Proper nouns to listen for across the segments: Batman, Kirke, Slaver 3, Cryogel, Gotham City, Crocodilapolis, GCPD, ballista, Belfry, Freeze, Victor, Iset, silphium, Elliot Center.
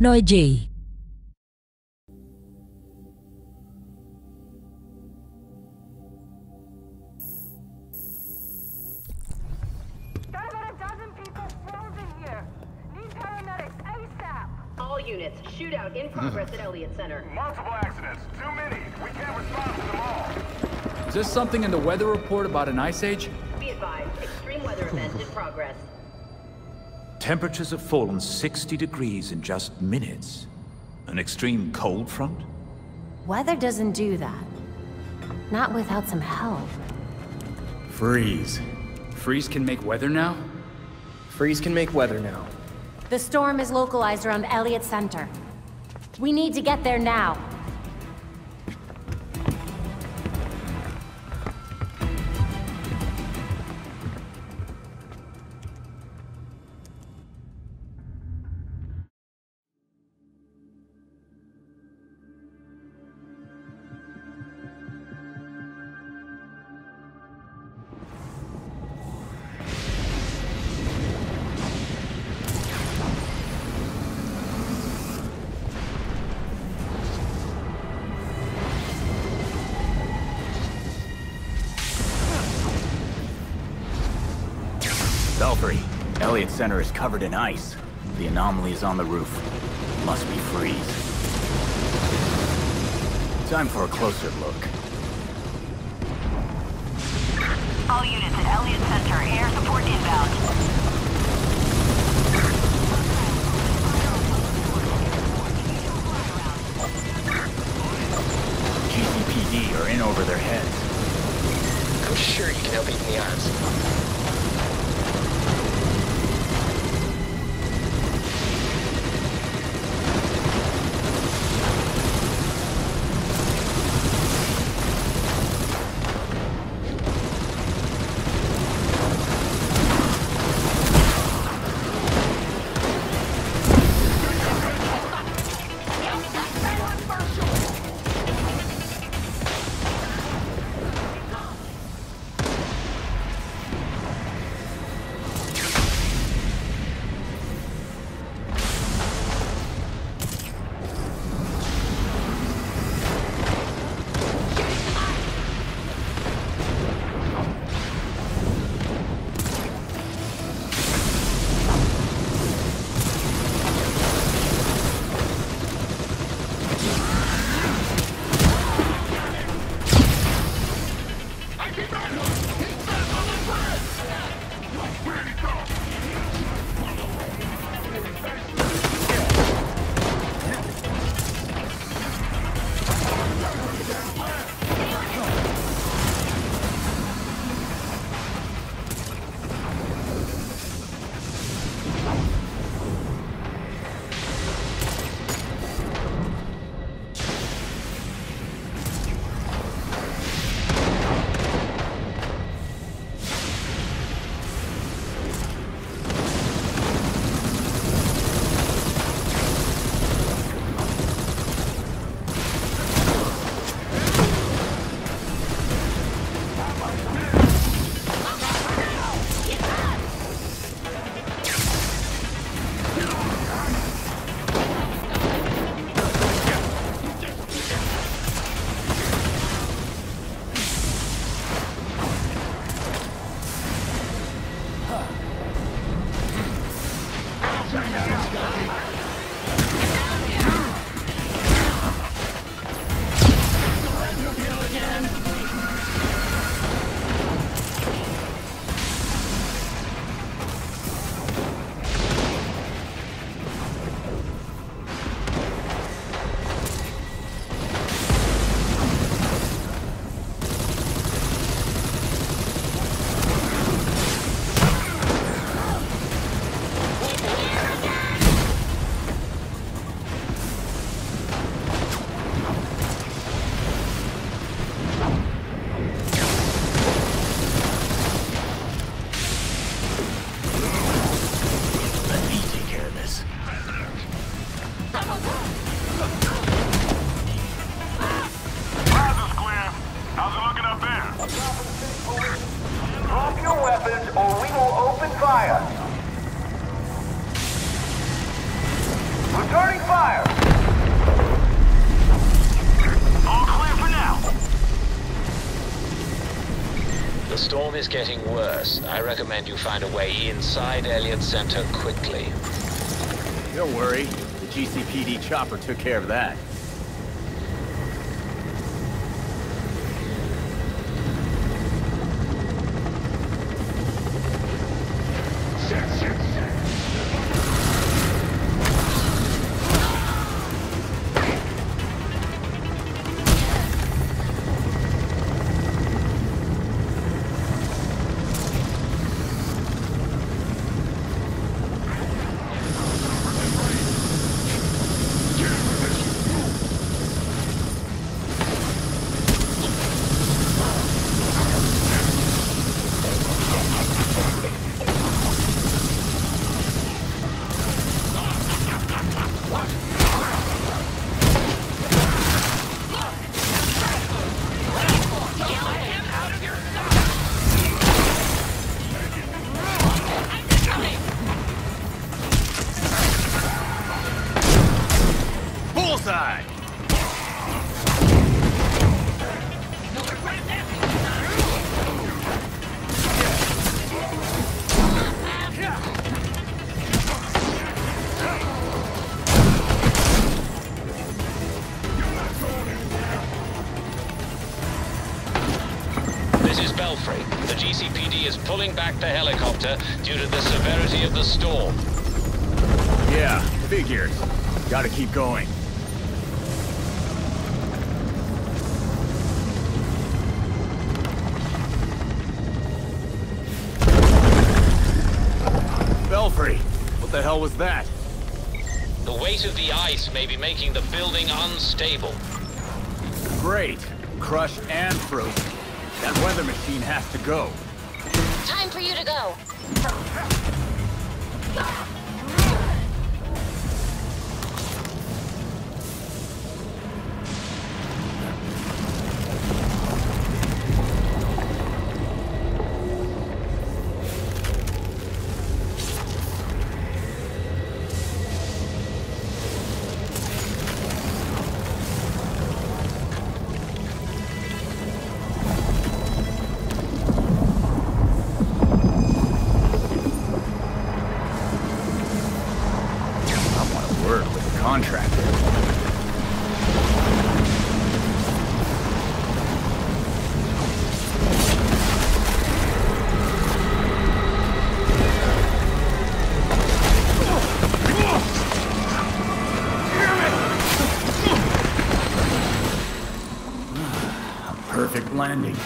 Nói gì? Shootout in progress at Elliot Center. Multiple accidents, too many. We can't respond to them all. Is there something in the weather report about an ice age? Be advised, extreme weather event in progress. Temperatures have fallen 60 degrees in just minutes. An extreme cold front? Weather doesn't do that. Not without some help. Freeze. Freeze can make weather now? Freeze can make weather now. The storm is localized around Elliot Center. We need to get there now. Belfry, Elliot Center is covered in ice. The anomaly is on the roof. It must be Freeze. Time for a closer look. All units at Elliot Center, air support inbound. GCPD are in over their heads. I'm sure you can help eat in the arms. Or we will open fire. Returning fire. All clear for now. The storm is getting worse. I recommend you find a way inside Elliot Center quickly. Don't worry. The GCPD chopper took care of that. This is Belfry. The GCPD is pulling back the helicopter due to the severity of the storm. Yeah, figured. Gotta keep going. Belfry, what the hell was that? The weight of the ice may be making the building unstable. Great. Crushed and frozen. That weather machine has to go. Time for you to go. Perfect landing.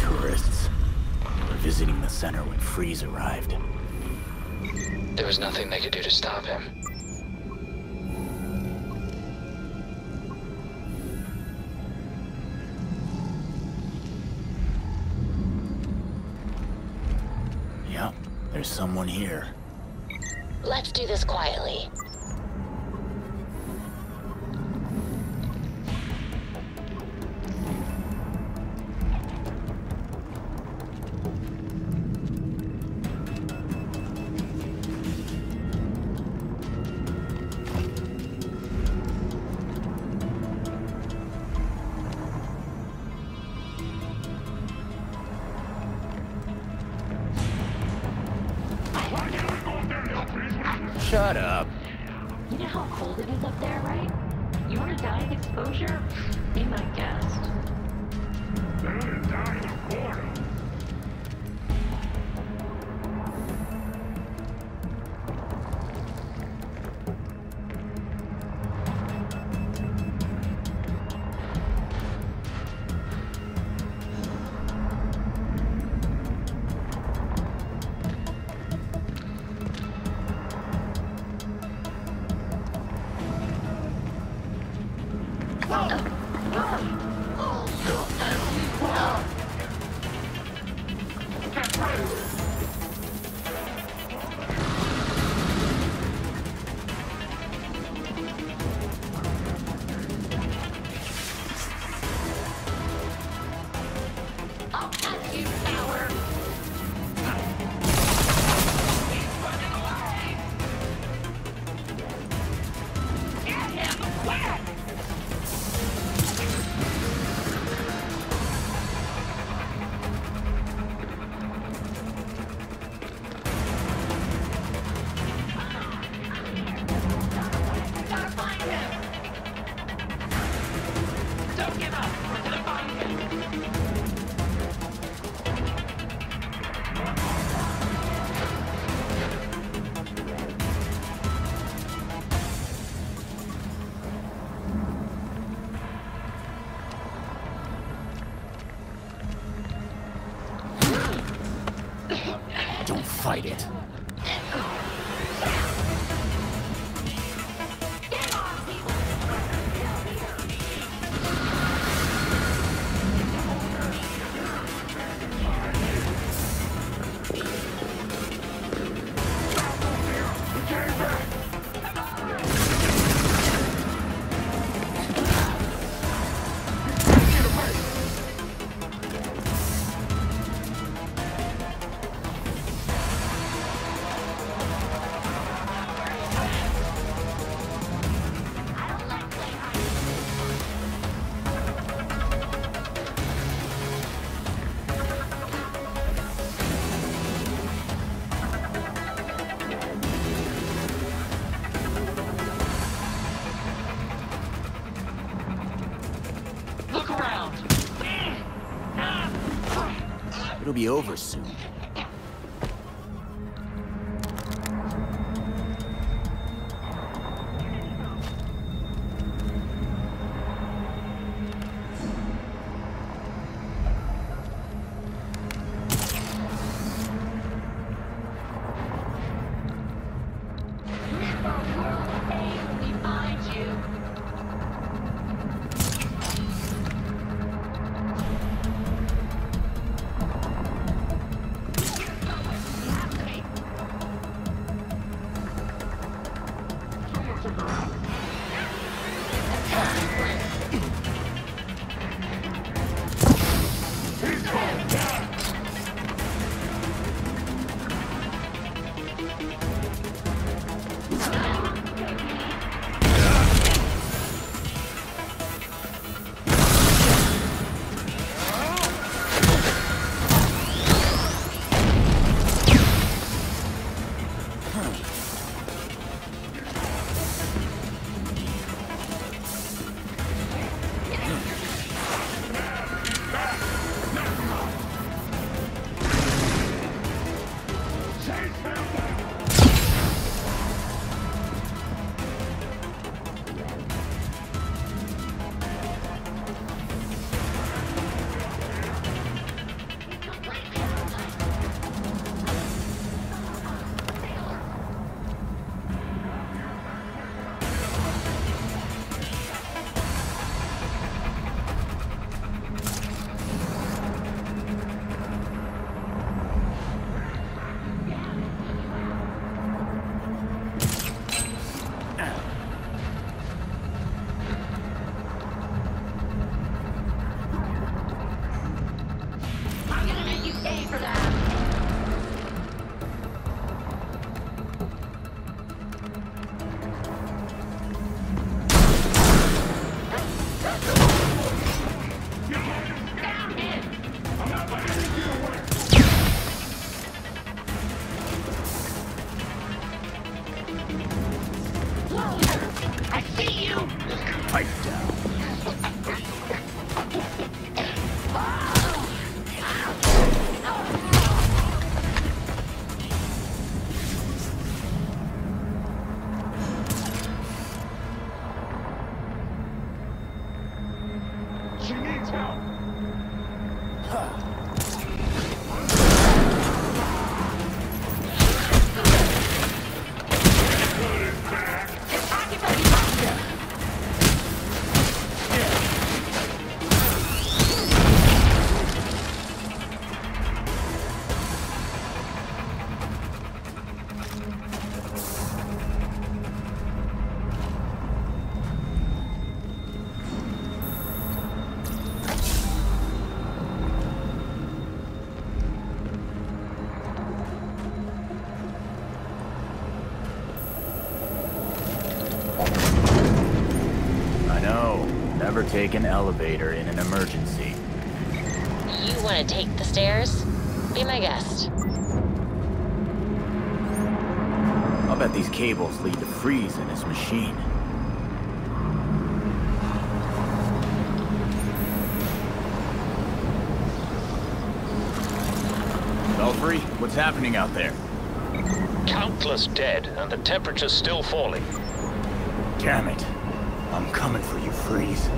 Tourists were visiting the center when Freeze arrived. There was nothing they could do to stop him. There's someone here. Let's do this quietly. Shut up. You know how cold it is up there, right? You want to die of exposure? Be my guest. They're gonna die of boredom. Elliot. It'll be over soon. Take an elevator in an emergency. You want to take the stairs? Be my guest. I'll bet these cables lead to Freeze and his machine. Belfry, what's happening out there? Countless dead, and the temperature's still falling. Damn it. I'm coming for you, Freeze.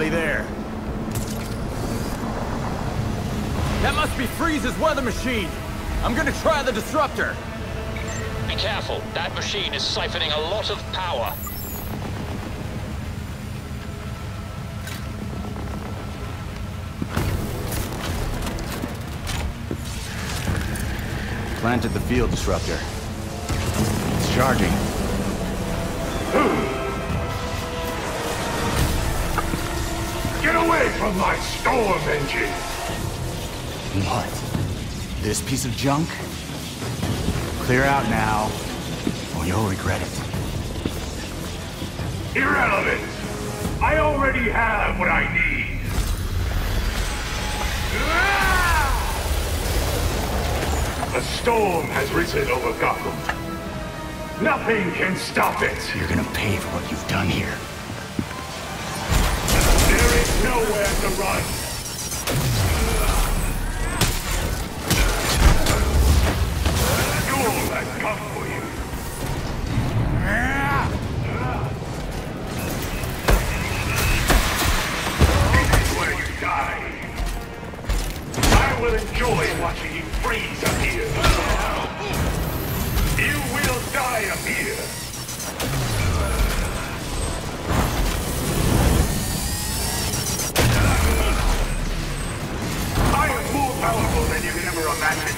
nearly there. That must be Freeze's weather machine. I'm gonna try the disruptor. Be careful. That machine is siphoning a lot of power. Planted the field disruptor. It's charging. Get away from my storm engine! What? This piece of junk? Clear out now, or you'll regret it. Irrelevant! I already have what I need! A storm has risen over Gotham. Nothing can stop it! You're gonna pay for what you've done here. There is nowhere to run! You'll let come for you. This is where you die. I will enjoy watching you freeze up here. You will die up here. I am more powerful than you can ever imagine.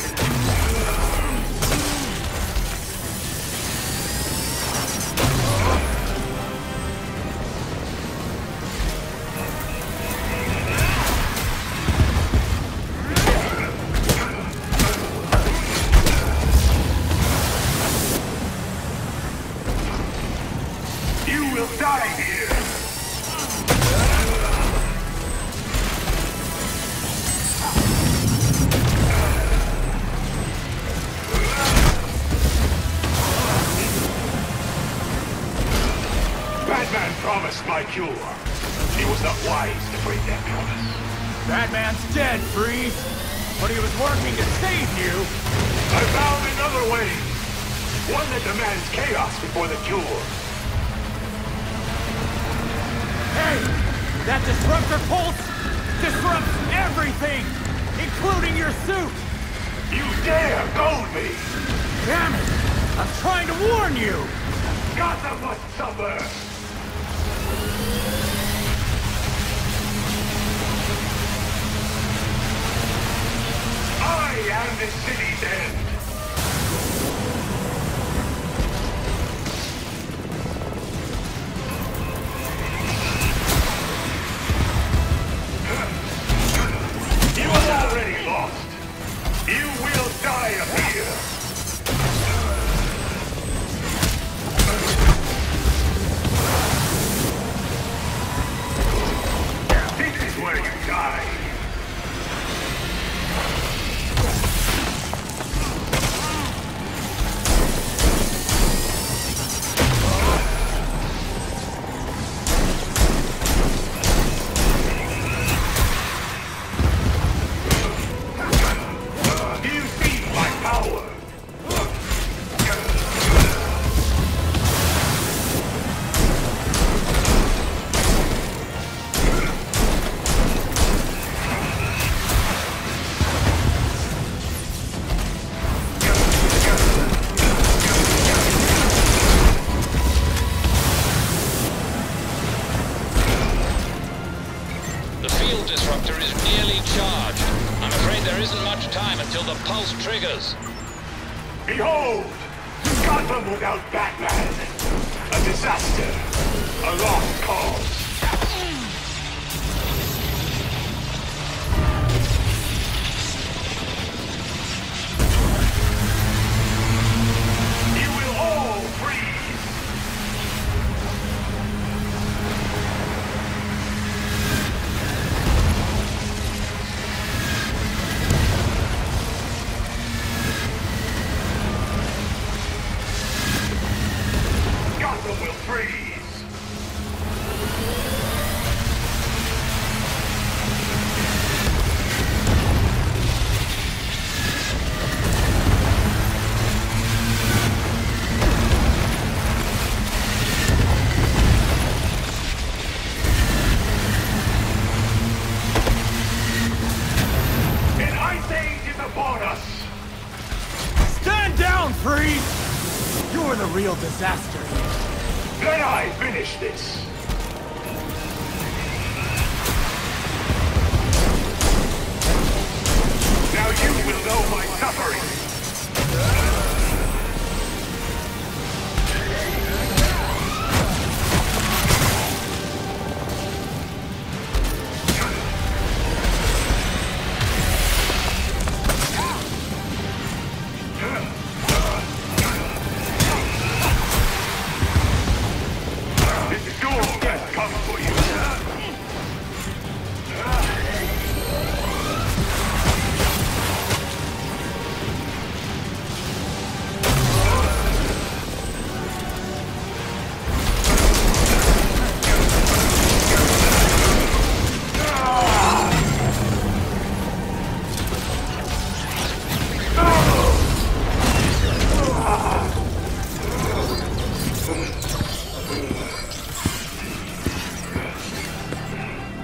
Triggers. Behold! Gotham without Batman! A disaster! A lost cause! You will all freeze! disaster. Can I finish this? Now you will know my suffering.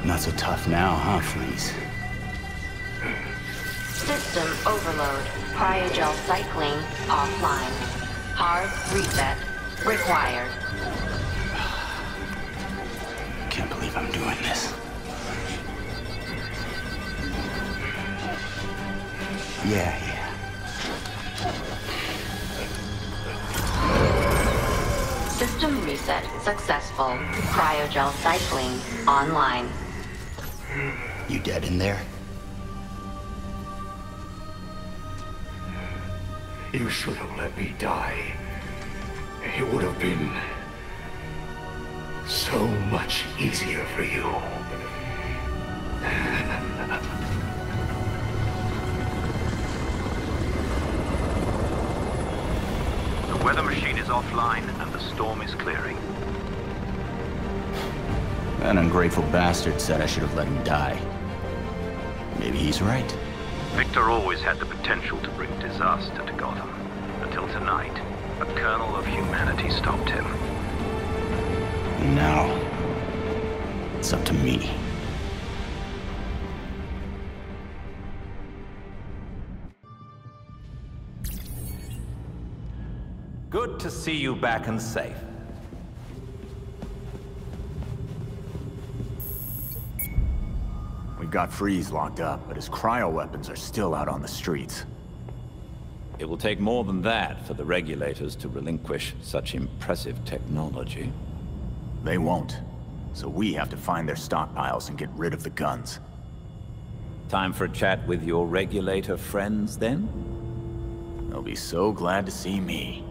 Not so tough now, huh, Freeze? System overload. Cryogel cycling offline. Hard reset required. Can't believe I'm doing this. Yeah. System reset successful. Cryogel cycling online. You dead in there? You should have let me die. It would have been so much easier for you. The weather machine is offline and the storm is clearing. That ungrateful bastard said I should have let him die. Maybe he's right. Victor always had the potential to bring disaster to Gotham. Until tonight, a kernel of humanity stopped him. And now, it's up to me. Good to see you back and safe. We've got Freeze locked up, but his cryo weapons are still out on the streets. It will take more than that for the regulators to relinquish such impressive technology. They won't. So we have to find their stockpiles and get rid of the guns. Time for a chat with your regulator friends, then? They'll be so glad to see me.